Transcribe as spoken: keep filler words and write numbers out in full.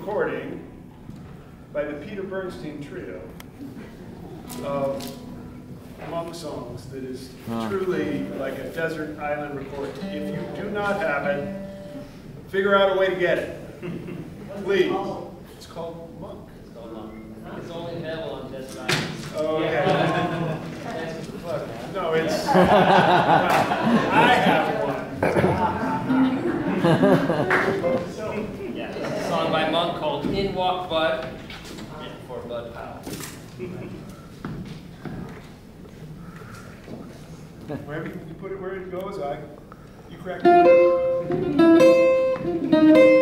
recording by the Peter Bernstein Trio of Monk songs that is huh. truly like a desert island recording. If you do not have it, figure out a way to get it. Please. It's called Monk. It's called Monk. It's only metal on this side. Oh, okay. No, it's... no, I have one. So, yeah, it's a song by Monk called In Walked Bud, written for Bud Powell. Wherever you put it, where it goes, I... You crack it.